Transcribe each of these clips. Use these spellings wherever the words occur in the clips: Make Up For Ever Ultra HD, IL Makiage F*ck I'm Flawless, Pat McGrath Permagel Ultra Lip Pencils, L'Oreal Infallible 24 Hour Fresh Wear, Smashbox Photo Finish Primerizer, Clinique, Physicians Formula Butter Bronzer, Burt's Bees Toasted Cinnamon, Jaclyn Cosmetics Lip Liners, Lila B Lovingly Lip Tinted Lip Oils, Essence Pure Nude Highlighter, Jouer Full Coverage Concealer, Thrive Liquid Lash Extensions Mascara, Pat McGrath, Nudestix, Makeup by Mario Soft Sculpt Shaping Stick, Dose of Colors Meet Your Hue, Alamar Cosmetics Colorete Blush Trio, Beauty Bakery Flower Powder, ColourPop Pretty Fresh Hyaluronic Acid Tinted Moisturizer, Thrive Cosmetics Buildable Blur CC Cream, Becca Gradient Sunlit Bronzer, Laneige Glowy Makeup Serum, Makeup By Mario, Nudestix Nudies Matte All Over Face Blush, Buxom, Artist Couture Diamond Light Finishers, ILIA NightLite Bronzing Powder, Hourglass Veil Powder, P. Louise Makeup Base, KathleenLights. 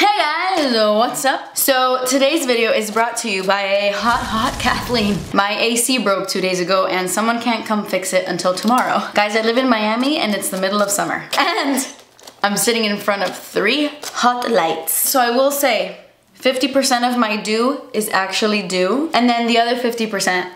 Hey guys, what's up? So today's video is brought to you by a hot Kathleen. My AC broke 2 days ago and someone can't come fix it until tomorrow. Guys, I live in Miami and it's the middle of summer. And I'm sitting in front of three hot lights. So I will say, 50% of my due is actually due, and then the other 50%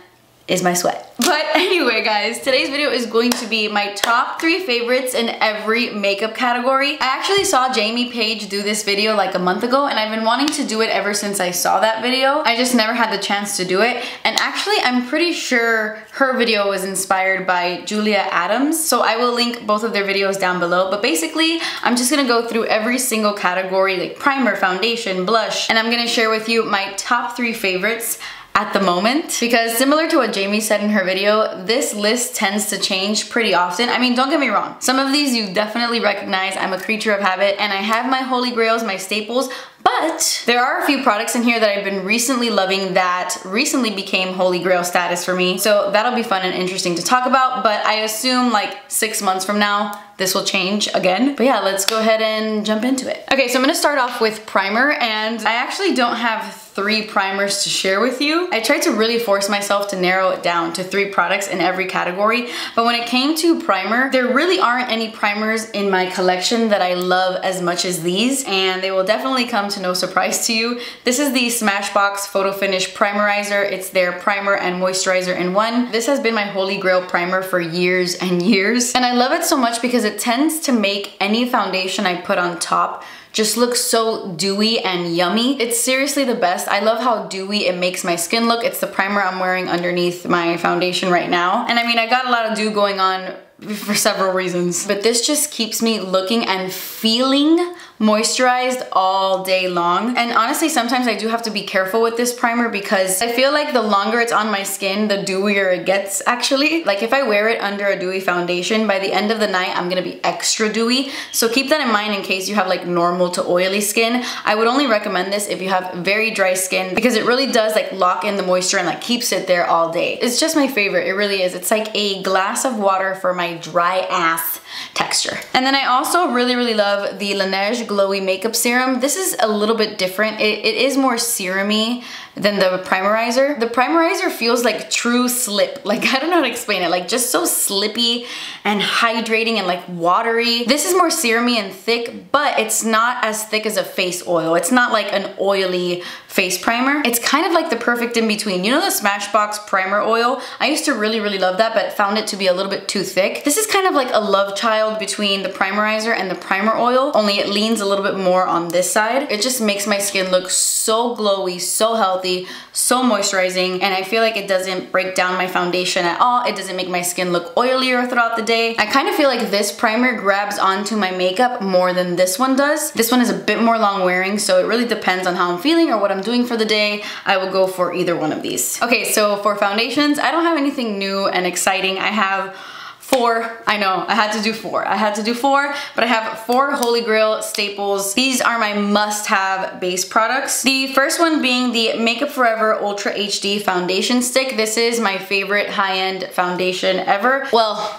is my sweat. But anyway guys, today's video is going to be my top three favorites in every makeup category. I actually saw Jamie Page do this video like a month ago and I've been wanting to do it ever since I saw that video. I just never had the chance to do it. And actually I'm pretty sure her video was inspired by Julia Adams. So I will link both of their videos down below. But basically I'm just gonna go through every single category like primer, foundation, blush, and I'm gonna share with you my top three favorites at the moment, because similar to what Jamie said in her video, this list tends to change pretty often. I mean, don't get me wrong, some of these you definitely recognize. I'm a creature of habit and I have my holy grails, my staples, but there are a few products in here that I've been recently loving that recently became holy grail status for me. So that'll be fun and interesting to talk about, but I assume like 6 months from now, this will change again. But yeah, let's go ahead and jump into it. Okay, so I'm gonna start off with primer, and I actually don't have three primers to share with you. I tried to really force myself to narrow it down to three products in every category, but when it came to primer, there really aren't any primers in my collection that I love as much as these, and they will definitely come to no surprise to you. This is the Smashbox Photo Finish Primerizer. It's their primer and moisturizer in one. This has been my holy grail primer for years and years, and I love it so much because it tends to make any foundation I put on top just looks so dewy and yummy. It's seriously the best. I love how dewy it makes my skin look. It's the primer I'm wearing underneath my foundation right now. And I mean, I got a lot of dew going on for several reasons, but this just keeps me looking and feeling moisturized all day long. And honestly, sometimes I do have to be careful with this primer because I feel like the longer it's on my skin, the dewier it gets actually. Like if I wear it under a dewy foundation, by the end of the night, I'm gonna be extra dewy. So keep that in mind in case you have like normal to oily skin. I would only recommend this if you have very dry skin because it really does like lock in the moisture and like keeps it there all day. It's just my favorite, it really is. It's like a glass of water for my dry ass texture. And then I also really love the Laneige Glowy Makeup Serum. This is a little bit different. It is more serum-y than the primerizer. The primerizer feels like true slip. Like I don't know how to explain it. Like just so slippy and hydrating and like watery. This is more serum-y and thick, but it's not as thick as a face oil. It's not like an oily face primer. It's kind of like the perfect in between. You know the Smashbox primer oil? I used to really love that, but found it to be a little bit too thick. This is kind of like a love child between the primerizer and the primer oil, only it leans a little bit more on this side. It just makes my skin look so glowy, so healthy, so moisturizing, and I feel like it doesn't break down my foundation at all. It doesn't make my skin look oilier throughout the day. I kind of feel like this primer grabs onto my makeup more than this one does. This one is a bit more long wearing, so it really depends on how I'm feeling or what I'm doing for the day. I will go for either one of these. Okay, so for foundations, I don't have anything new and exciting. I have four, I know, I had to do four, but I have four holy grail staples. These are my must-have base products. The first one being the Make Up For Ever Ultra HD Foundation Stick. This is my favorite high-end foundation ever. Well,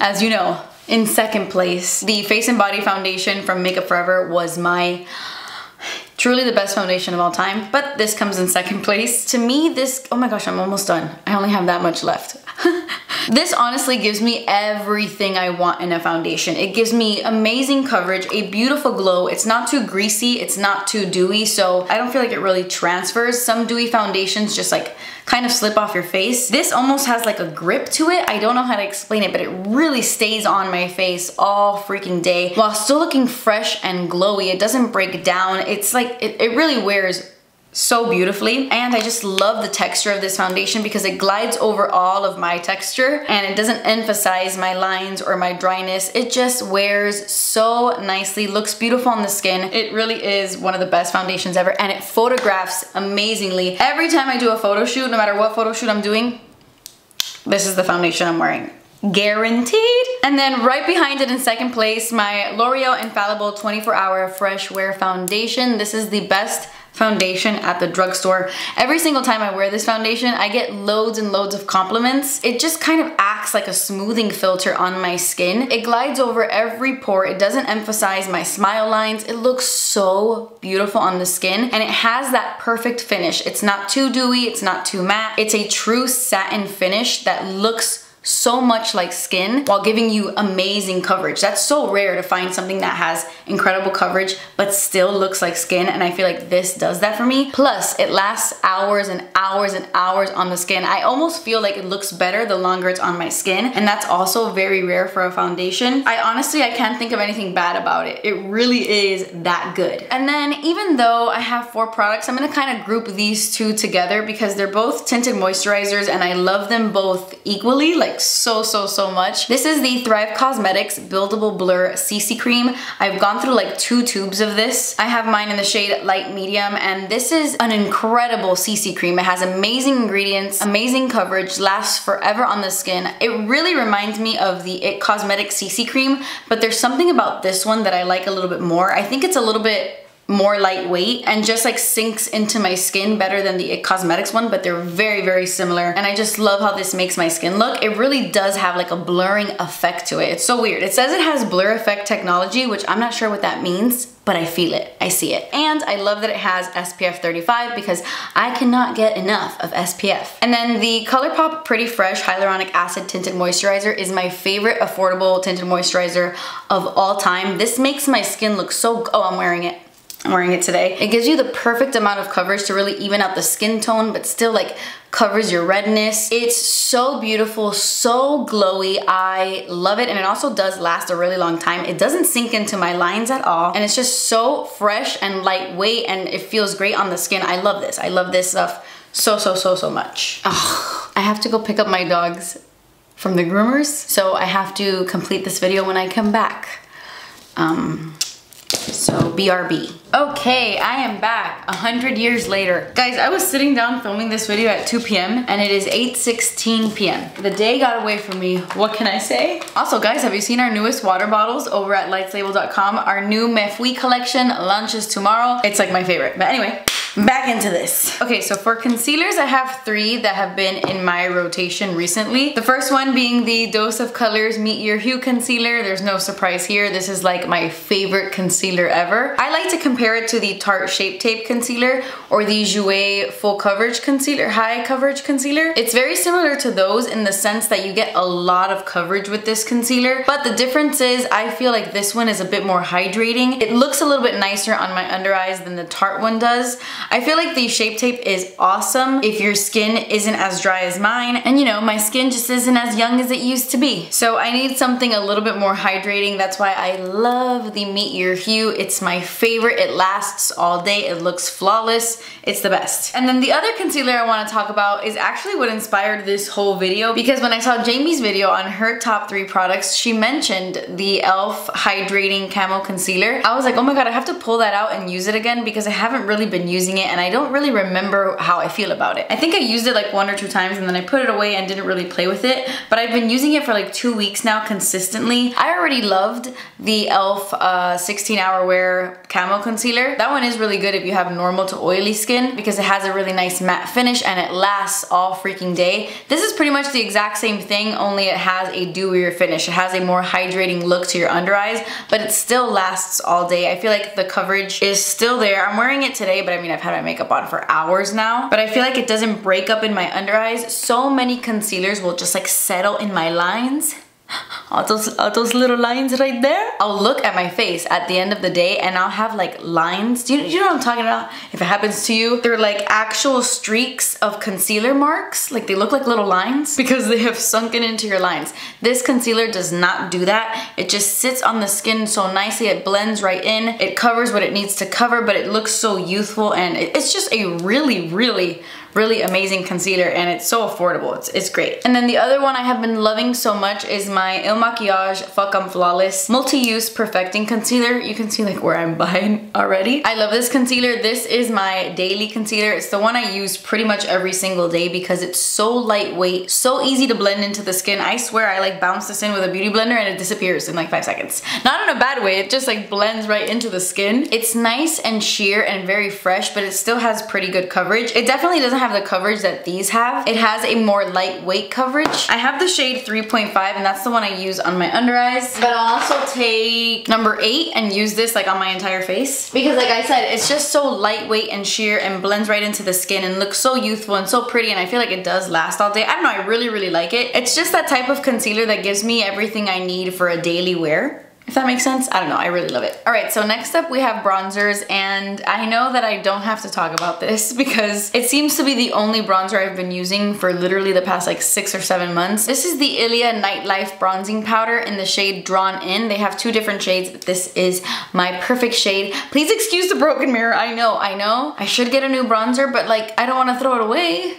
as you know, in second place. The Face and Body Foundation from Make Up For Ever was my truly the best foundation of all time, but this comes in second place. To me, this, oh my gosh, I'm almost done. I only have that much left. This honestly gives me everything I want in a foundation. It gives me amazing coverage, a beautiful glow. It's not too greasy, it's not too dewy, so I don't feel like it really transfers. Some dewy foundations just like kind of slip off your face. This almost has like a grip to it. I don't know how to explain it, but it really stays on my face all freaking day while still looking fresh and glowy. It doesn't break down. It's like, it really wears so beautifully, and I just love the texture of this foundation because it glides over all of my texture and it doesn't emphasize my lines or my dryness. It just wears so nicely, looks beautiful on the skin. It really is one of the best foundations ever, and it photographs amazingly. Every time I do a photo shoot, no matter what photo shoot I'm doing, this is the foundation I'm wearing guaranteed. And then right behind it in second place, my L'Oreal Infallible 24 Hour Fresh Wear Foundation. This is the best foundation at the drugstore. Every single time I wear this foundation, I get loads and loads of compliments. It just kind of acts like a smoothing filter on my skin. It glides over every pore. It doesn't emphasize my smile lines. It looks so beautiful on the skin, and it has that perfect finish. It's not too dewy, it's not too matte. It's a true satin finish that looks so much like skin while giving you amazing coverage. That's so rare to find something that has incredible coverage but still looks like skin, and I feel like this does that for me. Plus, it lasts hours and hours and hours on the skin. I almost feel like it looks better the longer it's on my skin, and that's also very rare for a foundation. I honestly can't think of anything bad about it. It really is that good. And then even though I have four products, I'm gonna kind of group these two together because they're both tinted moisturizers and I love them both equally. Like so much. This is the Thrive Cosmetics Buildable Blur CC Cream. I've gone through like 2 tubes of this. I have mine in the shade Light Medium, and this is an incredible CC cream. It has amazing ingredients, amazing coverage, lasts forever on the skin. It really reminds me of the IT Cosmetics CC cream, but there's something about this one that I like a little bit more. I think it's a little bit more lightweight and just like sinks into my skin better than the IT Cosmetics one, but they're very similar, and I just love how this makes my skin look. It really does have like a blurring effect to it. It's so weird. It says it has blur effect technology, which I'm not sure what that means, but I feel it, I see it. And I love that it has SPF 35 because I cannot get enough of SPF. And then the ColourPop Pretty Fresh Hyaluronic Acid Tinted Moisturizer is my favorite affordable tinted moisturizer of all time. This makes my skin look so, oh, I'm wearing it today. It gives you the perfect amount of coverage to really even out the skin tone, but still like covers your redness. It's so beautiful, so glowy. I love it, and it also does last a really long time. It doesn't sink into my lines at all, and it's just so fresh and lightweight, and it feels great on the skin. I love this. I love this stuff so much. Oh, I have to go pick up my dogs from the groomers, so I have to complete this video when I come back. So BRB. Okay, I am back 100 years later. Guys, I was sitting down filming this video at 2 p.m. and it is 8:16 p.m. The day got away from me, what can I say? Also guys, have you seen our newest water bottles over at lightslabel.com? Our new Mefui collection launches tomorrow. It's like my favorite, but anyway, back into this. Okay, so for concealers, I have 3 that have been in my rotation recently. The first one being the Dose of Colors Meet Your Hue Concealer. There's no surprise here. This is like my favorite concealer ever. I like to compare it to the Tarte Shape Tape Concealer or the Jouer Full Coverage Concealer, High Coverage Concealer. It's very similar to those in the sense that you get a lot of coverage with this concealer, but the difference is I feel like this one is a bit more hydrating. It looks a little bit nicer on my under eyes than the Tarte one does. I feel like the Shape Tape is awesome if your skin isn't as dry as mine, and you know, my skin just isn't as young as it used to be. So I need something a little bit more hydrating. That's why I love the Meet Your Hue. It's my favorite. It lasts all day. It looks flawless. It's the best. And then the other concealer I want to talk about is actually what inspired this whole video, because when I saw Jamie's video on her top 3 products, she mentioned the ELF Hydrating Camo Concealer. I was like, oh my god, I have to pull that out and use it again because I haven't really been using it, and I don't really remember how I feel about it. I think I used it like 1 or 2 times and then I put it away and didn't really play with it, but I've been using it for like 2 weeks now consistently. I already loved the ELF 16 Hour Wear Camo Concealer. That one is really good if you have normal to oily skin because it has a really nice matte finish and it lasts all freaking day. This is pretty much the exact same thing, only it has a dewier finish. It has a more hydrating look to your under eyes, but it still lasts all day. I feel like the coverage is still there. I'm wearing it today, but I mean, I've had my makeup on for hours now, but I feel like it doesn't break up in my under eyes. So many concealers will just like settle in my lines. All those little lines right there. I'll look at my face at the end of the day and I'll have like lines. Do you know what I'm talking about? If it happens to you, they're like actual streaks of concealer marks. Like they look like little lines because they have sunken into your lines. This concealer does not do that. It just sits on the skin so nicely. It blends right in. It covers what it needs to cover, but it looks so youthful, and it's just a really really amazing concealer, and it's so affordable. It's great. And then the other one I have been loving so much is my IL Makiage F*ck I'm Flawless Multi-Use Perfecting Concealer. You can see like where I'm buying already. I love this concealer. This is my daily concealer. It's the one I use pretty much every single day because it's so lightweight, so easy to blend into the skin. I swear I like bounce this in with a beauty blender and it disappears in like 5 seconds. Not in a bad way, it just like blends right into the skin. It's nice and sheer and very fresh, but it still has pretty good coverage. It definitely doesn't have the coverage that these have. It has a more lightweight coverage. I have the shade 3.5 and that's the one I use on my under eyes, but I'll also take number 8 and use this like on my entire face because like I said, it's just so lightweight and sheer and blends right into the skin and looks so youthful and so pretty, and I feel like it does last all day. I don't know, I really like it. It's just that type of concealer that gives me everything I need for a daily wear. If that makes sense, I don't know, I really love it. All right, so next up we have bronzers, and I know that I don't have to talk about this because it seems to be the only bronzer I've been using for literally the past like 6 or 7 months. This is the ILIA NightLite Bronzing Powder in the shade Drawn In. They have 2 different shades, but this is my perfect shade. Please excuse the broken mirror, I know. I should get a new bronzer, but like, I don't wanna throw it away.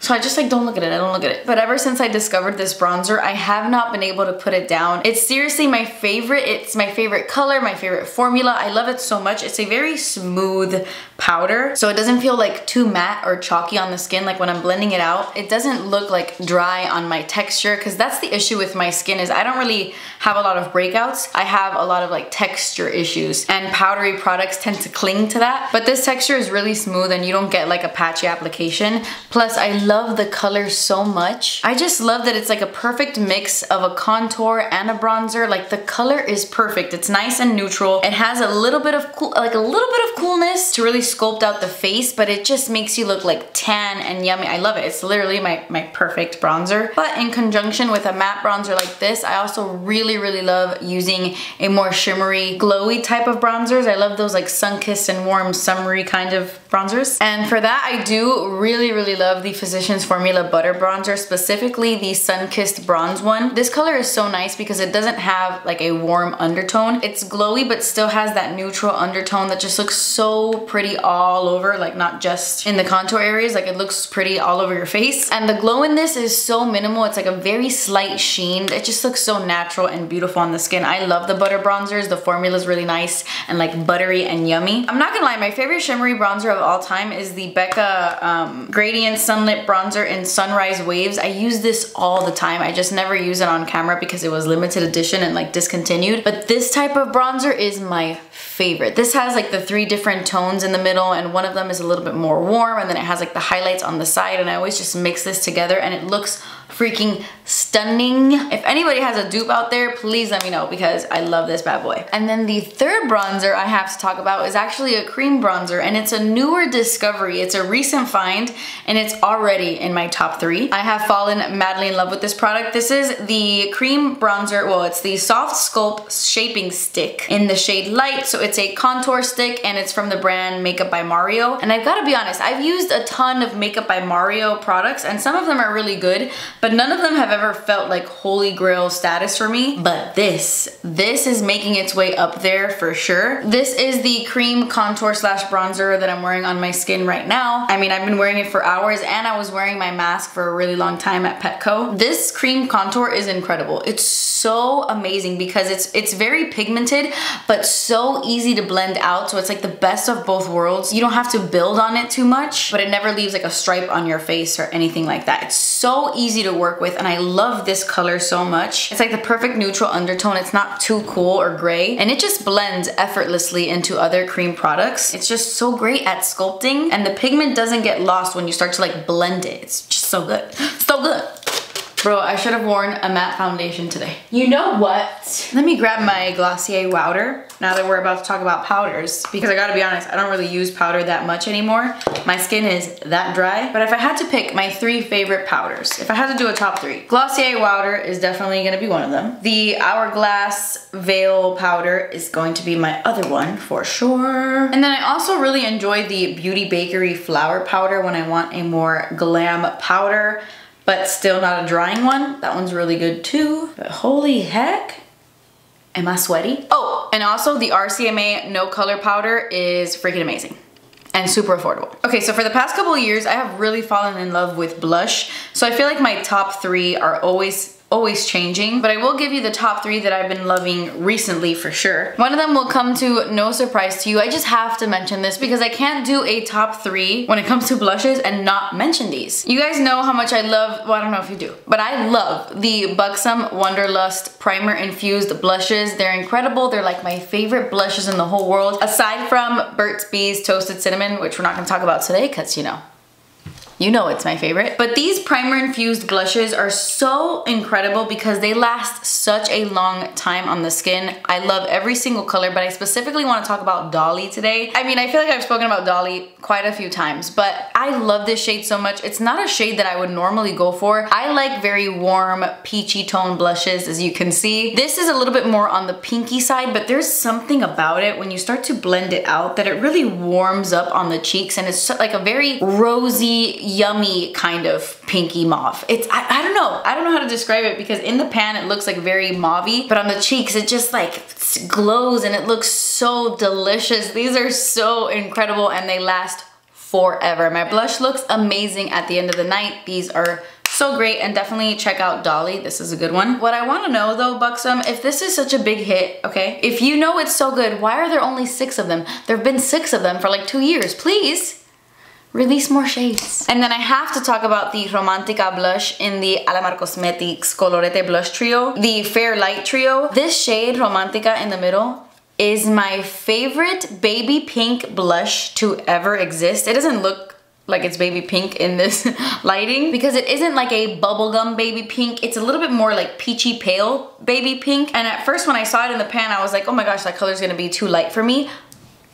So I just like don't look at it, But ever since I discovered this bronzer, I have not been able to put it down. It's seriously my favorite. It's my favorite color, my favorite formula. I love it so much. It's a very smooth powder, so it doesn't feel like too matte or chalky on the skin. Like when I'm blending it out, it doesn't look like dry on my texture, because that's the issue with my skin is I don't really have a lot of breakouts. I have a lot of like texture issues, and powdery products tend to cling to that. But this texture is really smooth and you don't get like a patchy application. Plus I love the color so much. I just love that it's like a perfect mix of a contour and a bronzer. Like the color is perfect. It's nice and neutral. It has a little bit of coolness to really sculpt out the face, but it just makes you look like tan and yummy. I love it. It's literally my perfect bronzer. But in conjunction with a matte bronzer like this, I also really love using a more shimmery, glowy type of bronzers. I love those like sun-kissed and warm, summery kind of bronzers. And for that, I do really love the Physicians Formula Butter Bronzer, specifically the Sun-Kissed Bronze one. This color is so nice because it doesn't have like a warm undertone. It's glowy but still has that neutral undertone that just looks so pretty all over, like not just in the contour areas, like it looks pretty all over your face. And the glow in this is so minimal. It's like a very slight sheen. It just looks so natural and beautiful on the skin. I love the butter bronzers. The formula is really nice and like buttery and yummy. I'm not gonna lie, my favorite shimmery bronzer of all time is the Becca Gradient Sunlit Bronzer in Sunrise Waves. I use this all the time. I just never use it on camera because it was limited edition and like discontinued. But this type of bronzer is my favorite. This has like the 3 different tones in the middle, and one of them is a little bit more warm, and then it has like the highlights on the side, and I always just mix this together and it looks freaking stunning. If anybody has a dupe out there, please let me know because I love this bad boy. And then the third bronzer I have to talk about is actually a cream bronzer, and it's a newer discovery. It's a recent find and it's already in my top 3. I have fallen madly in love with this product. This is the cream bronzer, well, it's the Soft Sculpt Shaping Stick in the shade Light. So it's a contour stick and it's from the brand Makeup by Mario. And I've got to be honest, I've used a ton of Makeup by Mario products and some of them are really good, but none of them have ever felt like holy grail status for me. But this is making its way up there for sure. This is the cream contour slash bronzer that I'm wearing on my skin right now. I mean, I've been wearing it for hours, and I was wearing my mask for a really long time at Petco. This cream contour is incredible. It's so amazing because it's very pigmented, but so easy to blend out. So it's like the best of both worlds. You don't have to build on it too much, but it never leaves like a stripe on your face or anything like that. It's so easy to work with, and I love this color so much. It's like the perfect neutral undertone. It's not too cool or gray, and it just blends effortlessly into other cream products. It's just so great at sculpting, and the pigment doesn't get lost when you start to like blend it. It's just so good, so good. Bro, I should have worn a matte foundation today. You know what? Let me grab my Glossier Wowder now that we're about to talk about powders, because I gotta be honest, I don't really use powder that much anymore. My skin is that dry. But if I had to pick my 3 favorite powders, if I had to do a top 3, Glossier Wowder is definitely gonna be one of them. The Hourglass Veil Powder is going to be my other one for sure. And then I also really enjoy the Beauty Bakery Flower Powder when I want a more glam powder, but still not a drying one. That one's really good too. But holy heck, am I sweaty? Oh, and also the RCMA No Color Powder is freaking amazing. and super affordable. Okay, so for the past couple of years, I have really fallen in love with blush. So I feel like my top three are always changing, but I will give you the top three that I've been loving recently for sure. One of them will come to no surprise to you. I just have to mention this because I can't do a top three when it comes to blushes and not mention these. You guys know how much I love, well, I don't know if you do, but I love the Buxom Wonderlust Primer Infused Blushes. They're incredible. They're like my favorite blushes in the whole world, aside from Burt's Bees Toasted Cinnamon, which we're not gonna talk about today because, you know it's my favorite. But these primer infused blushes are so incredible because they last such a long time on the skin. I love every single color, but I specifically want to talk about Dolly today. I mean, I feel like I've spoken about Dolly quite a few times, but I love this shade so much. It's not a shade that I would normally go for. I like very warm peachy tone blushes, as you can see. This is a little bit more on the pinky side, but there's something about it when you start to blend it out that it really warms up on the cheeks, and it's like a very rosy, yummy kind of pinky mauve. It's, I don't know how to describe it because in the pan it looks like very mauvey, but on the cheeks it just like glows and it looks so delicious. These are so incredible and they last forever. My blush looks amazing at the end of the night. These are so great, and definitely check out Dolly. This is a good one. What I want to know though, Buxom, if this is such a big hit, okay, if you know it's so good, why are there only 6 of them? There have been 6 of them for like 2 years. Please release more shades. And then I have to talk about the Romantica blush in the Alamar Cosmetics Colorete Blush Trio, the Fair Light Trio. This shade, Romantica in the middle, is my favorite baby pink blush to ever exist. It doesn't look like it's baby pink in this lighting because it isn't like a bubblegum baby pink. It's a little bit more like peachy pale baby pink. And at first when I saw it in the pan, I was like, oh my gosh, that color's gonna be too light for me.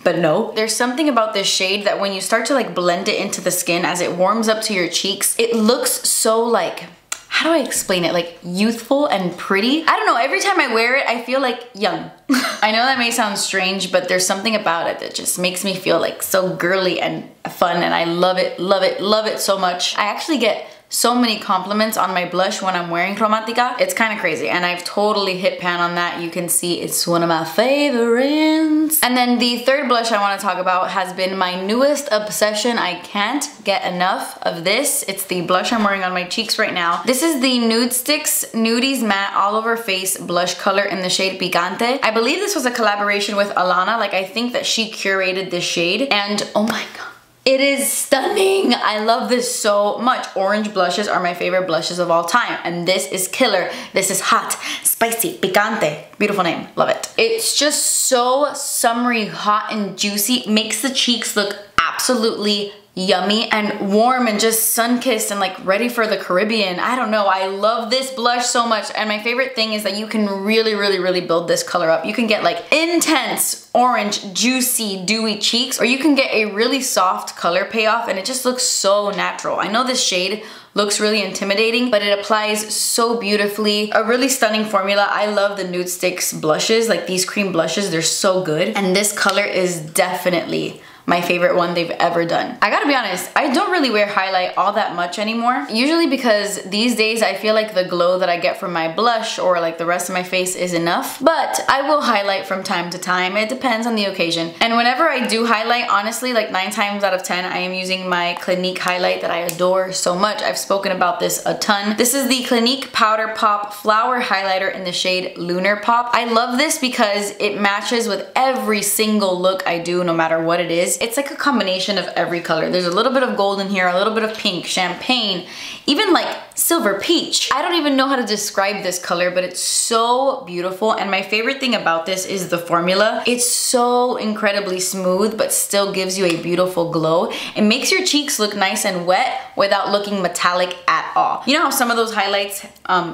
But no, there's something about this shade that when you start to like blend it into the skin as it warms up to your cheeks, it looks so like, how do I explain it? Like youthful and pretty. I don't know, every time I wear it, I feel like young. I know that may sound strange, but there's something about it that just makes me feel like so girly and fun, and I love it, love it, love it so much. I actually get so many compliments on my blush when I'm wearing Chromatica. It's kind of crazy, and I've totally hit pan on that. You can see it's one of my favorites. And then the third blush I want to talk about has been my newest obsession. I can't get enough of this. It's the blush I'm wearing on my cheeks right now. This is the Nudestix Nudies Matte All Over Face Blush Color in the shade Picante. I believe this was a collaboration with Alana. Like, I think that she curated this shade, and oh my god, it is stunning. I love this so much. Orange blushes are my favorite blushes of all time, and this is killer. This is hot, spicy, picante. Beautiful name, love it. It's just so summery, hot and juicy. Makes the cheeks look absolutely yummy and warm and just sun-kissed and like ready for the Caribbean. I don't know, I love this blush so much. And my favorite thing is that you can really build this color up. You can get like intense orange, juicy, dewy cheeks, or you can get a really soft color payoff and it just looks so natural. I know this shade looks really intimidating, but it applies so beautifully. A really stunning formula. I love the Nudestix blushes, like these cream blushes, they're so good. And this color is definitely my favorite one they've ever done. I gotta be honest, I don't really wear highlight all that much anymore, usually because these days I feel like the glow that I get from my blush or like the rest of my face is enough, but I will highlight from time to time. It depends on the occasion. And whenever I do highlight, honestly, like 9 times out of 10, I am using my Clinique highlight that I adore so much. I've spoken about this a ton. This is the Clinique Powder Pop Flower Highlighter in the shade Lunar Pop. I love this because it matches with every single look I do, no matter what it is. It's like a combination of every color. There's a little bit of gold in here, a little bit of pink, champagne, even like silver peach. I don't even know how to describe this color, but it's so beautiful. And my favorite thing about this is the formula. It's so incredibly smooth, but still gives you a beautiful glow. It makes your cheeks look nice and wet without looking metallic at all. You know how some of those highlights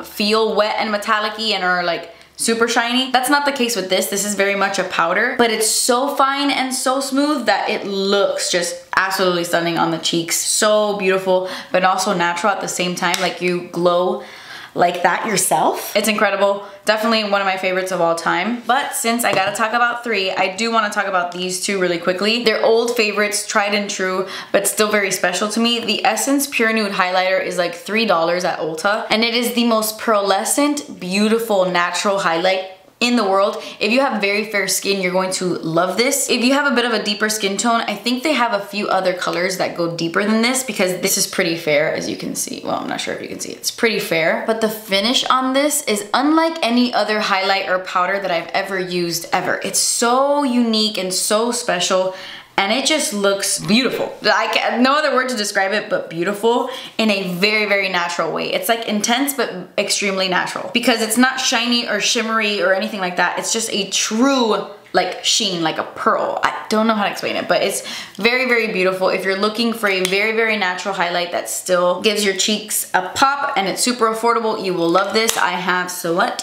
feel wet and metallic-y and are like super shiny? That's not the case with this. This is very much a powder, but it's so fine and so smooth that it looks just absolutely stunning on the cheeks. So beautiful, but also natural at the same time. Like, you glow like that yourself. It's incredible. Definitely one of my favorites of all time. But since I gotta talk about 3, I do wanna talk about these 2 really quickly. They're old favorites, tried and true, but still very special to me. The Essence Pure Nude Highlighter is like $3 at Ulta, and it is the most pearlescent, beautiful, natural highlight in the world. If you have very fair skin, you're going to love this. If you have a bit of a deeper skin tone, I think they have a few other colors that go deeper than this because this is pretty fair, as you can see. Well, I'm not sure if you can see it. It's pretty fair, but the finish on this is unlike any other highlight or powder that I've ever used ever. It's so unique and so special. And it just looks beautiful. Like, no other word to describe it but beautiful in a very, very natural way. It's like intense but extremely natural because it's not shiny or shimmery or anything like that. It's just a true like sheen, like a pearl. I don't know how to explain it, but it's very, very beautiful. If you're looking for a very, very natural highlight that still gives your cheeks a pop and it's super affordable, you will love this. I have, so what?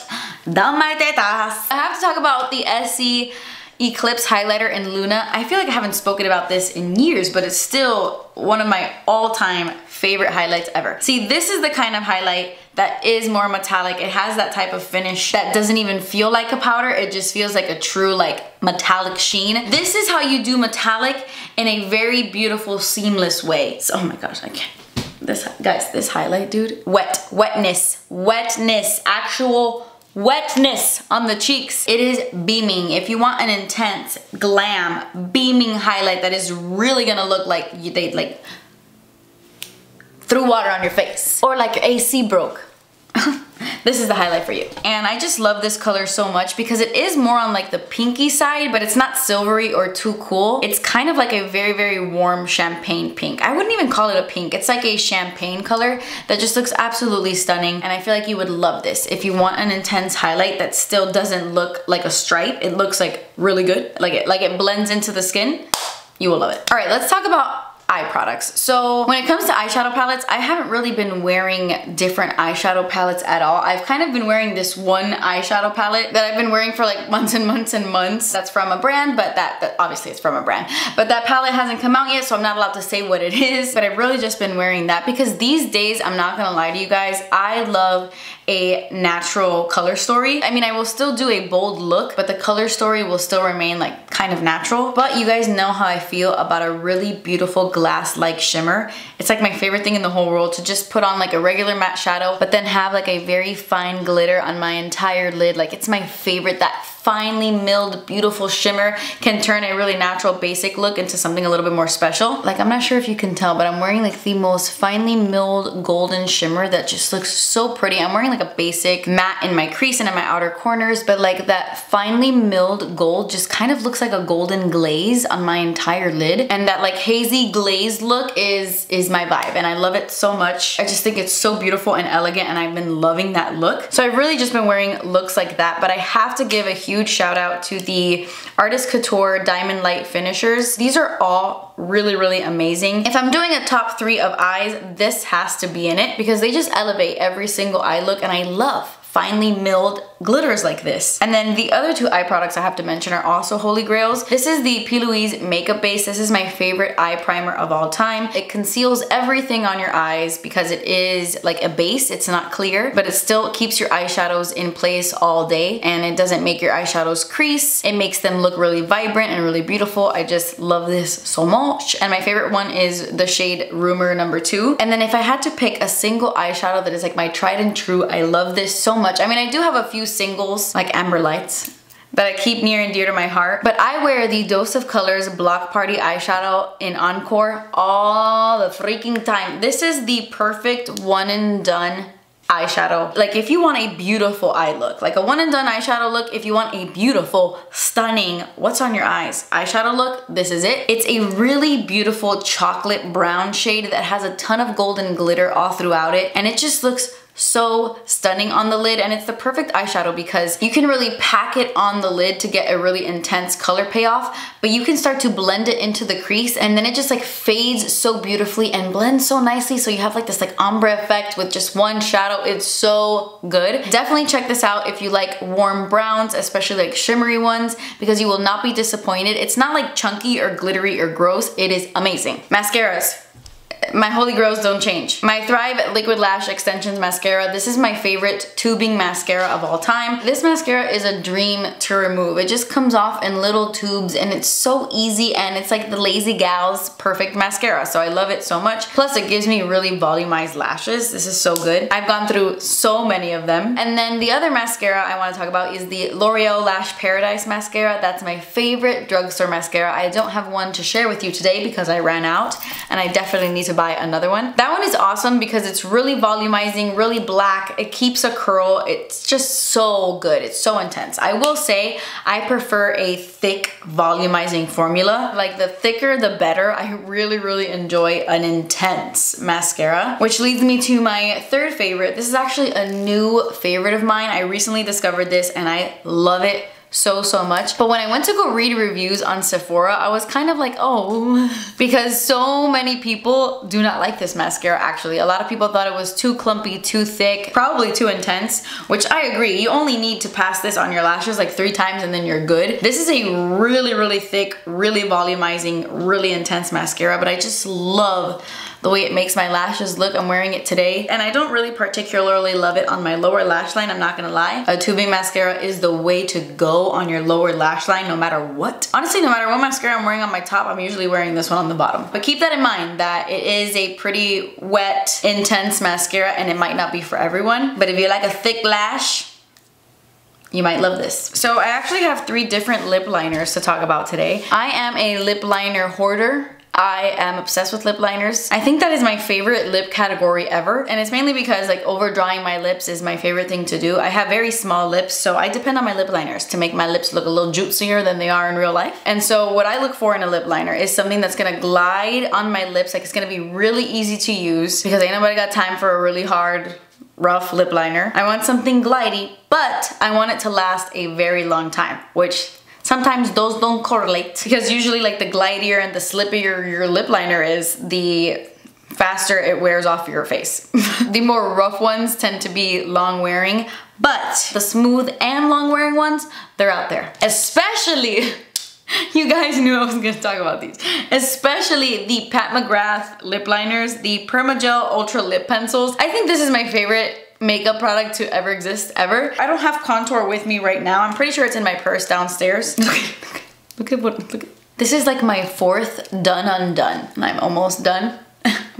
Down my tetas. I have to talk about the Essie Eclipse highlighter in Luna. I feel like I haven't spoken about this in years, but it's still one of my all-time favorite highlights ever. See, this is the kind of highlight that is more metallic. It has that type of finish that doesn't even feel like a powder. It just feels like a true like metallic sheen. This is how you do metallic in a very beautiful, seamless way. So, oh my gosh, I can't. This, guys, this highlight, dude. Wet, wetness, wetness, actual wetness on the cheeks. It is beaming. If you want an intense, glam, beaming highlight that is really gonna look like they like threw water on your face or like your AC broke, this is the highlight for you. And I just love this color so much because it is more on like the pinky side, but it's not silvery or too cool. It's kind of like a very, very warm champagne pink. I wouldn't even call it a pink. It's like a champagne color that just looks absolutely stunning. And I feel like you would love this. If you want an intense highlight that still doesn't look like a stripe, it looks like really good. Like it blends into the skin, you will love it. All right, let's talk about eye products. So when it comes to eyeshadow palettes, I haven't really been wearing different eyeshadow palettes at all. I've kind of been wearing this one eyeshadow palette that I've been wearing for like months and months and months. That's from a brand, but that obviously it's from a brand, but that palette hasn't come out yet, so I'm not allowed to say what it is, but I've really just been wearing that because these days, I'm not gonna lie to you guys, I love a natural color story. I mean, I will still do a bold look, but the color story will still remain like kind of natural. But you guys know how I feel about a really beautiful glass-like shimmer. It's like my favorite thing in the whole world to just put on like a regular matte shadow, but then have like a very fine glitter on my entire lid. Like it's my favorite, that finely milled, beautiful shimmer can turn a really natural basic look into something a little bit more special. Like I'm not sure if you can tell, but I'm wearing like the most finely milled golden shimmer that just looks so pretty. I'm wearing like a basic matte in my crease and in my outer corners, but like that finely milled gold just kind of looks like a golden glaze on my entire lid. And that like hazy glaze look is my vibe and I love it so much. I just think it's so beautiful and elegant and I've been loving that look. So I've really just been wearing looks like that, but I have to give a huge shout out to the Artist Couture Diamond Light Finishers. These are all really, really amazing. If I'm doing a top three of eyes, this has to be in it because they just elevate every single eye look and I love finely milled glitters like this. And then the other two eye products I have to mention are also holy grails. This is the P. Louise Makeup Base. This is my favorite eye primer of all time. It conceals everything on your eyes because it is like a base. It's not clear, but it still keeps your eyeshadows in place all day and it doesn't make your eyeshadows crease. It makes them look really vibrant and really beautiful. I just love this so much. And my favorite one is the shade Rumor No. 2. And then if I had to pick a single eyeshadow that is like my tried and true, I love this so much. I mean, I do have a few singles like Amber Lights that I keep near and dear to my heart, but I wear the Dose of Colors Block Party eyeshadow in Encore all the freaking time. This is the perfect one and done eyeshadow. Like if you want a beautiful eye look, like a one and done eyeshadow look, if you want a beautiful, stunning, what's on your eyes eyeshadow look, this is it. It's a really beautiful chocolate brown shade that has a ton of golden glitter all throughout it and it just looks so stunning on the lid and it's the perfect eyeshadow because you can really pack it on the lid to get a really intense color payoff, but you can start to blend it into the crease and then it just like fades so beautifully and blends so nicely, so you have like this like ombre effect with just one shadow. It's so good. Definitely check this out if you like warm browns, especially like shimmery ones, because you will not be disappointed. It's not like chunky or glittery or gross. It is amazing. Mascaras. my holy grails don't change. My Thrive Liquid Lash Extensions Mascara. This is my favorite tubing mascara of all time. This mascara is a dream to remove. It just comes off in little tubes and it's so easy, and it's like the Lazy Gal's perfect mascara. So I love it so much. Plus it gives me really volumized lashes. This is so good. I've gone through so many of them. And then the other mascara I want to talk about is the L'Oreal Lash Paradise Mascara. That's my favorite drugstore mascara. I don't have one to share with you today because I ran out, and I definitely need to buy another one. That one is awesome because it's really volumizing, really black. It keeps a curl. It's just so good. It's so intense. I will say I prefer a thick volumizing formula. Like the thicker the better. I really enjoy an intense mascara, which leads me to my third favorite. This is actually a new favorite of mine. I recently discovered this and I love it so much. But when I went to go read reviews on Sephora, I was kind of like, oh, because so many people do not like this mascara actually. A lot of people thought it was too clumpy, too thick, probably too intense, which I agree. You only need to pass this on your lashes like 3 times and then you're good. This is a really thick, really volumizing, really intense mascara, but I just love the way it makes my lashes look. I'm wearing it today, and I don't really particularly love it on my lower lash line, I'm not gonna lie. A tubing mascara is the way to go on your lower lash line no matter what. Honestly, no matter what mascara I'm wearing on my top, I'm usually wearing this one on the bottom. But keep that in mind that it is a pretty wet, intense mascara and it might not be for everyone. But if you like a thick lash, you might love this. So I actually have 3 different lip liners to talk about today. I am a lip liner hoarder. I am obsessed with lip liners. I think that is my favorite lip category ever, and it's mainly because like over drawing my lips is my favorite thing to do. I have very small lips, so I depend on my lip liners to make my lips look a little juicier than they are in real life. And so what I look for in a lip liner is something that's gonna glide on my lips, like it's gonna be really easy to use because ain't nobody got time for a really hard, rough lip liner. I want something glidey, but I want it to last a very long time, which sometimes those don't correlate, because usually like the glidier and the slippier your lip liner is, the faster it wears off your face. The more rough ones tend to be long wearing, but the smooth and long wearing ones, they're out there. Especially, you guys knew I was gonna talk about these. Especially the Pat McGrath lip liners, the Permagel Ultra Lip Pencils. I think this is my favorite makeup product to ever exist, ever. I don't have contour with me right now. I'm pretty sure it's in my purse downstairs. Look at. This is like my 4th done-undone, and I'm almost done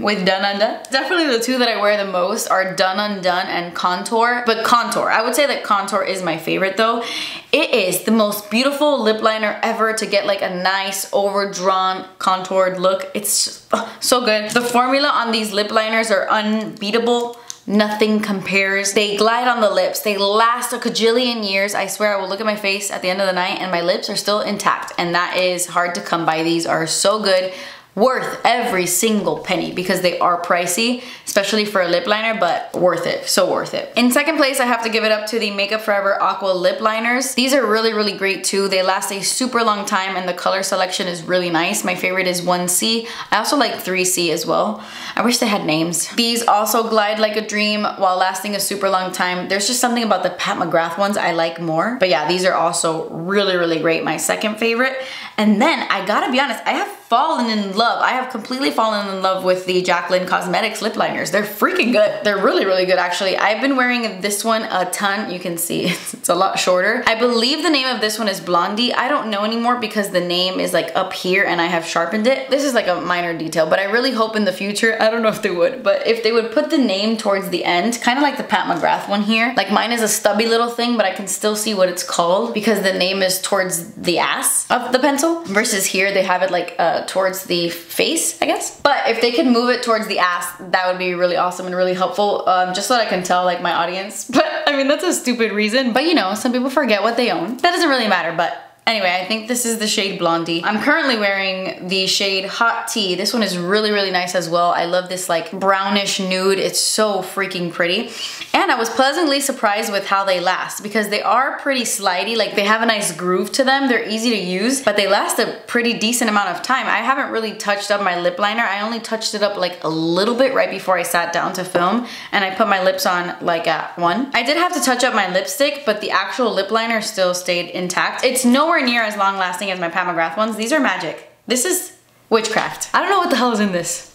with done-undone. Definitely the 2 that I wear the most are done-undone and contour, but contour. I would say that contour is my favorite though. It is the most beautiful lip liner ever to get like a nice overdrawn contoured look. It's so good. The formula on these lip liners are unbeatable. Nothing compares. They glide on the lips. They last a cajillion years. I swear I will look at my face at the end of the night and my lips are still intact, and that is hard to come by. These are so good. Worth every single penny because they are pricey, especially for a lip liner, but worth it, so worth it. In second place, I have to give it up to the Make Up For Ever Aqua Lip Liners. These are really great too. They last a super long time and the color selection is really nice. My favorite is 1C. I also like 3C as well. I wish they had names. These also glide like a dream while lasting a super long time. There's just something about the Pat McGrath ones I like more. But yeah, these are also really great. My second favorite. And then I gotta be honest, I have fallen in love. I have completely fallen in love with the Jaclyn Cosmetics lip liners. They're freaking good. They're really good actually. I've been wearing this one a ton. You can see it's a lot shorter. I believe the name of this one is Blondie. I don't know anymore because the name is like up here and I have sharpened it. This is like a minor detail, but I really hope in the future, I don't know if they would, but if they would put the name towards the end, kind of like the Pat McGrath one here. Like mine is a stubby little thing, but I can still see what it's called because the name is towards the ass of the pencil versus here they have it like towards the face, I guess. But if they could move it towards the ass, that would be really awesome and really helpful, just so that I can tell like my audience. But I mean, that's a stupid reason, but you know, some people forget what they own. That doesn't really matter, but anyway, I think this is the shade Blondie. I'm currently wearing the shade Hot Tea. This one is really nice as well. I love this like brownish nude. It's so freaking pretty. And I was pleasantly surprised with how they last because they are pretty slidey. Like they have a nice groove to them. They're easy to use, but they last a pretty decent amount of time. I haven't really touched up my lip liner. I only touched it up like a little bit right before I sat down to film, and I put my lips on like at 1. I did have to touch up my lipstick, but the actual lip liner still stayed intact. It's nowhere near as long lasting as my Pat McGrath ones. These are magic. This is witchcraft. I don't know what the hell is in this.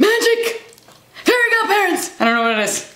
Magic! Fairy godparents! Parents! I don't know what it is,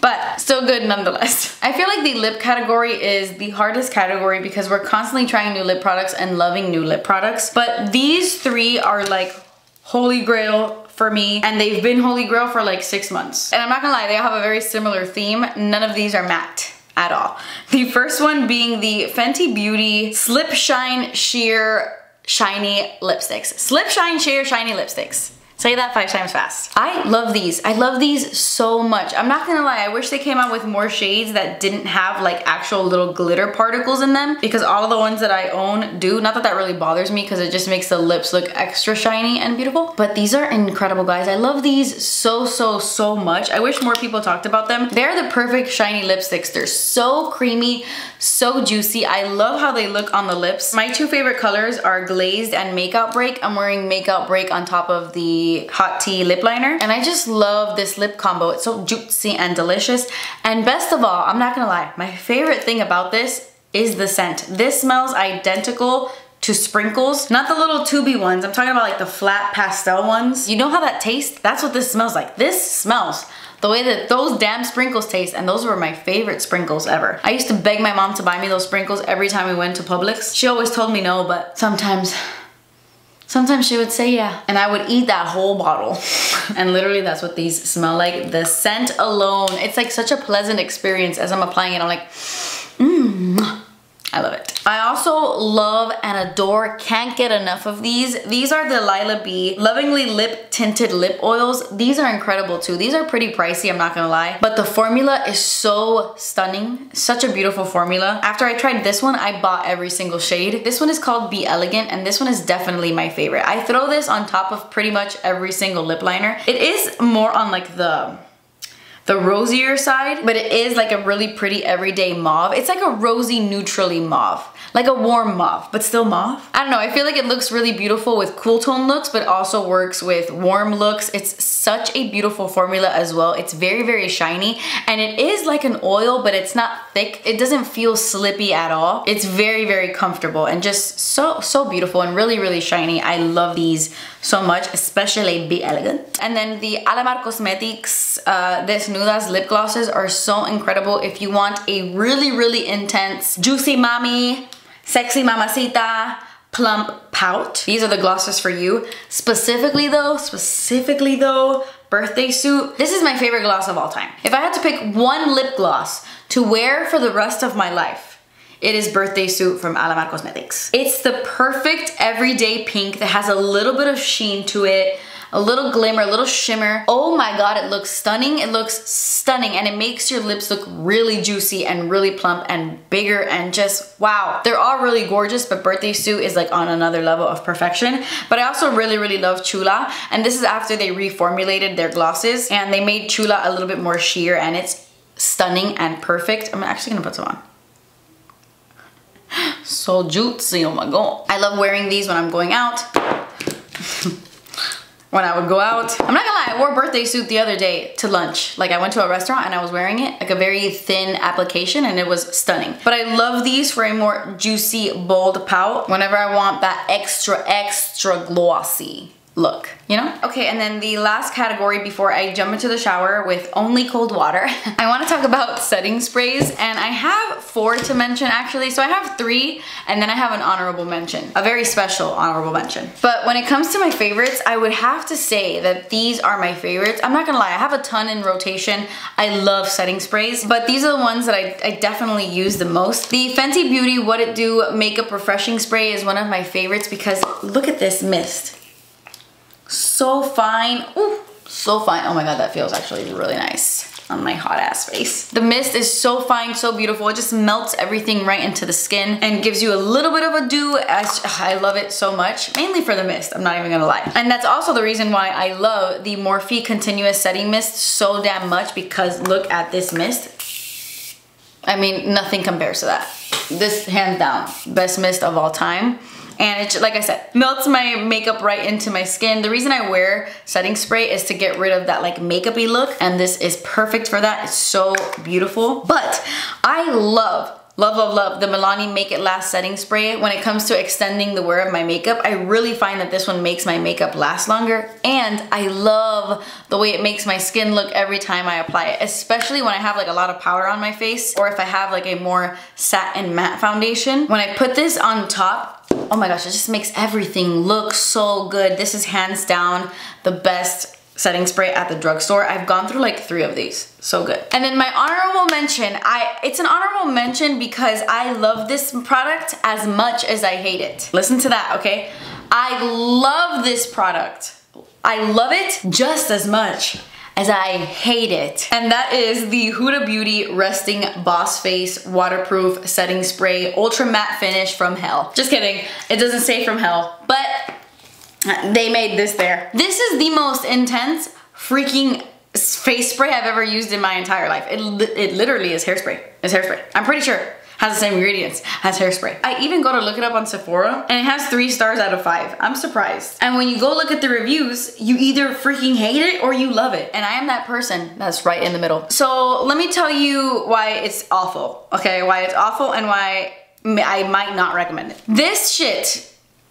but still good nonetheless. I feel like the lip category is the hardest category because we're constantly trying new lip products and loving new lip products, but these three are like holy grail for me, and they've been holy grail for like 6 months. And I'm not gonna lie, they all have a very similar theme. None of these are matte at all. The first one being the Fenty Beauty Slip Shine Sheer Shiny Lipsticks. Slip Shine Sheer Shiny Lipsticks. Say that 5 times fast. I love these. I love these so much. I'm not gonna lie, I wish they came out with more shades that didn't have like actual little glitter particles in them, because all of the ones that I own do. Not that that really bothers me because it just makes the lips look extra shiny and beautiful, but these are incredible, guys. I love these so, so, so much. I wish more people talked about them. They're the perfect shiny lipsticks. They're so creamy, so juicy. I love how they look on the lips. My 2 favorite colors are Glazed and Make Out Break. I'm wearing Make Out Break on top of the Hot Tea lip liner, and I just love this lip combo. It's so juicy and delicious, and best of all, I'm not gonna lie, my favorite thing about this is the scent. This smells identical to Sprinkles, not the little tubey ones. I'm talking about like the flat pastel ones. You know how that tastes? That's what this smells like. This smells the way that those damn Sprinkles taste, and those were my favorite Sprinkles ever. I used to beg my mom to buy me those Sprinkles every time we went to Publix. She always told me no, but sometimes she would say yeah, and I would eat that whole bottle. And literally that's what these smell like. The scent alone, it's like such a pleasant experience. As I'm applying it, I'm like, mmm, I love it. I also love and adore, can't get enough of these. These are the Lila B Lovingly Lip Tinted Lip Oils. These are incredible too. These are pretty pricey, I'm not gonna lie, but the formula is so stunning. Such a beautiful formula. After I tried this one, I bought every single shade. This one is called Be Elegant, and this one is definitely my favorite. I throw this on top of pretty much every single lip liner. It is more on like the rosier side, but it is like a really pretty everyday mauve. It's like a rosy neutrally mauve, like a warm mauve, but still mauve. I don't know, I feel like it looks really beautiful with cool tone looks, but also works with warm looks. It's such a beautiful formula as well. It's very, very shiny, and it is like an oil, but it's not thick. It doesn't feel slippy at all. It's very, very comfortable and just so, so beautiful and really, really shiny. I love these so much, especially Be Elegant. And then the Alamar Cosmetics, this Nudas lip glosses are so incredible. If you want a really, really intense, juicy mommy, sexy mamacita, plump pout, these are the glosses for you. Specifically though, birthday suit. This is my favorite gloss of all time. If I had to pick one lip gloss to wear for the rest of my life, it is Birthday Suit from Alamar Cosmetics. It's the perfect everyday pink that has a little bit of sheen to it, a little glimmer, a little shimmer. Oh my God, it looks stunning. It looks stunning, and it makes your lips look really juicy and really plump and bigger and just, wow. They're all really gorgeous, but Birthday Suit is like on another level of perfection. But I also really, really love Chula, and this is after they reformulated their glosses and they made Chula a little bit more sheer, and it's stunning and perfect. I'm actually gonna put some on. So juicy, oh my God. I love wearing these when I'm going out. When I would go out. I'm not gonna lie, I wore Birthday Suit the other day to lunch. Like I went to a restaurant and I was wearing it, like a very thin application, and it was stunning. But I love these for a more juicy, bold pout whenever I want that extra, extra glossy look, you know? Okay, and then the last category before I jump into the shower with only cold water, I wanna talk about setting sprays, and I have 4 to mention actually. So I have 3, and then I have an honorable mention, a very special honorable mention. But when it comes to my favorites, I would have to say that these are my favorites. I'm not gonna lie, I have a ton in rotation. I love setting sprays, but these are the ones that I definitely use the most. The Fenty Beauty What It Do Makeup Refreshing Spray is one of my favorites because look at this mist. So fine, ooh, so fine. Oh my God, that feels actually really nice on my hot ass face. The mist is so fine, so beautiful. It just melts everything right into the skin and gives you a little bit of a dew. I love it so much, mainly for the mist, I'm not even gonna lie. And that's also the reason why I love the Morphe Continuous Setting Mist so damn much, because look at this mist. I mean, nothing compares to that. This, hands down, best mist of all time. And it, like I said, melts my makeup right into my skin. The reason I wear setting spray is to get rid of that like makeup-y look, and this is perfect for that. It's so beautiful. But I love Love, love, love the Milani Make It Last Setting Spray. When it comes to extending the wear of my makeup, I really find that this one makes my makeup last longer, and I love the way it makes my skin look every time I apply it, especially when I have like a lot of powder on my face or if I have like a more satin matte foundation. When I put this on top, oh my gosh, it just makes everything look so good. This is hands down the best setting spray at the drugstore. I've gone through like 3 of these. So good. And then my honorable mention, it's an honorable mention because I love this product as much as I hate it. Listen to that, okay? I love this product. I love it just as much as I hate it. And that is the Huda Beauty Resting Boss Face Waterproof Setting Spray Ultra Matte Finish from Hell. Just kidding, it doesn't say from hell, but they made this there. This is the most intense freaking face spray I've ever used in my entire life. It literally is hairspray, it's hairspray. I'm pretty sure. Has the same ingredients as hairspray. I even go to look it up on Sephora and it has 3 stars out of 5. I'm surprised. And when you go look at the reviews, you either freaking hate it or you love it. And I am that person that's right in the middle. So let me tell you why it's awful, okay? Why it's awful and why I might not recommend it. This shit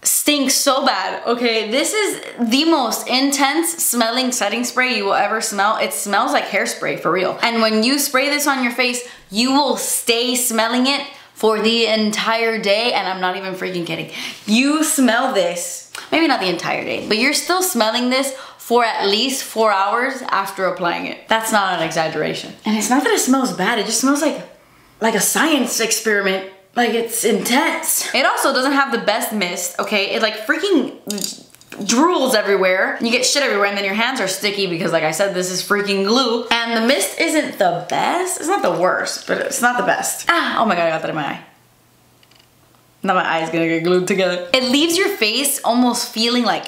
stinks so bad, okay? This is the most intense smelling setting spray you will ever smell. It smells like hairspray for real. And when you spray this on your face, you will stay smelling it for the entire day, and I'm not even freaking kidding. You smell this, maybe not the entire day, but you're still smelling this for at least 4 hours after applying it. That's not an exaggeration. And it's not that it smells bad, it just smells like a science experiment. Like, it's intense. It also doesn't have the best mist, okay? It like freaking drools everywhere. You get shit everywhere, and then your hands are sticky because, like I said, this is freaking glue. And the mist isn't the best. It's not the worst, but it's not the best. Ah, oh my God, I got that in my eye. Now my eye's gonna get glued together. It leaves your face almost feeling like,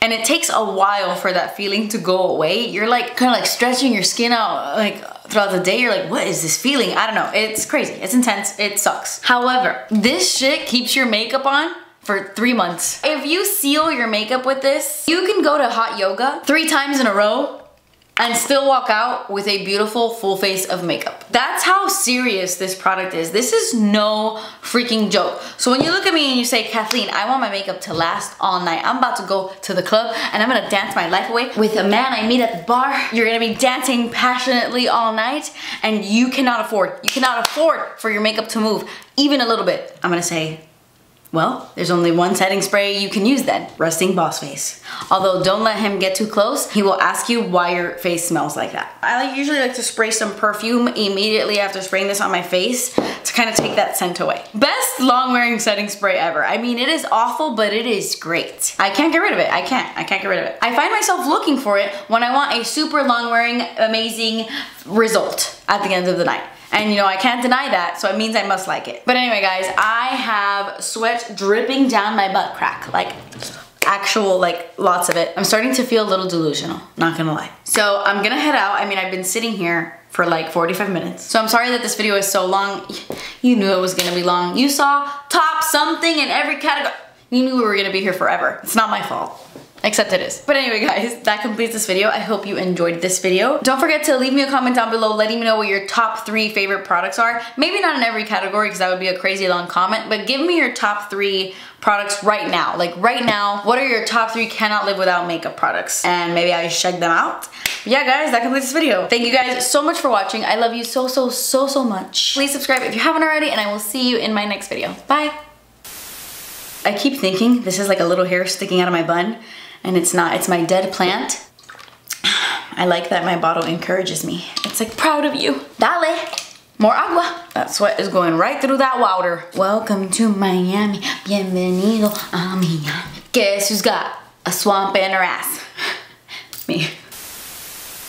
and it takes a while for that feeling to go away. You're like kind of like stretching your skin out like throughout the day. You're like, what is this feeling? I don't know. It's crazy. It's intense. It sucks. However, this shit keeps your makeup on for 3 months. If you seal your makeup with this, you can go to hot yoga 3 times in a row and still walk out with a beautiful full face of makeup. That's how serious this product is. This is no freaking joke. So when you look at me and you say, Kathleen, I want my makeup to last all night. I'm about to go to the club and I'm gonna dance my life away with a man I meet at the bar. You're gonna be dancing passionately all night, and you cannot afford for your makeup to move even a little bit. I'm gonna say, well, there's only one setting spray you can use then, Resting Boss Face. Although don't let him get too close, he will ask you why your face smells like that. I usually like to spray some perfume immediately after spraying this on my face to kind of take that scent away. Best long wearing setting spray ever. I mean, it is awful, but it is great. I can't get rid of it, I can't get rid of it. I find myself looking for it when I want a super long wearing, amazing result at the end of the night. And you know, I can't deny that, so it means I must like it. But anyway guys, I have sweat dripping down my butt crack, like actual, like lots of it. I'm starting to feel a little delusional, not gonna lie. So I'm gonna head out. I mean, I've been sitting here for like 45 minutes. So I'm sorry that this video is so long. You knew it was gonna be long. You saw top something in every category. You knew we were gonna be here forever. It's not my fault. Except it is. But anyway guys, that completes this video. I hope you enjoyed this video. Don't forget to leave me a comment down below letting me know what your top 3 favorite products are. Maybe not in every category because that would be a crazy long comment, but give me your top 3 products right now. Like right now, what are your top 3 cannot live without makeup products? And maybe I should check them out. But yeah guys, that completes this video. Thank you guys so much for watching. I love you so, so, so, so much. Please subscribe if you haven't already, and I will see you in my next video. Bye. I keep thinking this is like a little hair sticking out of my bun. And it's not, it's my dead plant. I like that my bottle encourages me. It's like, proud of you. Dale, more agua. That sweat is going right through that water. Welcome to Miami. Bienvenido a Miami. Guess who's got a swamp in her ass? Me.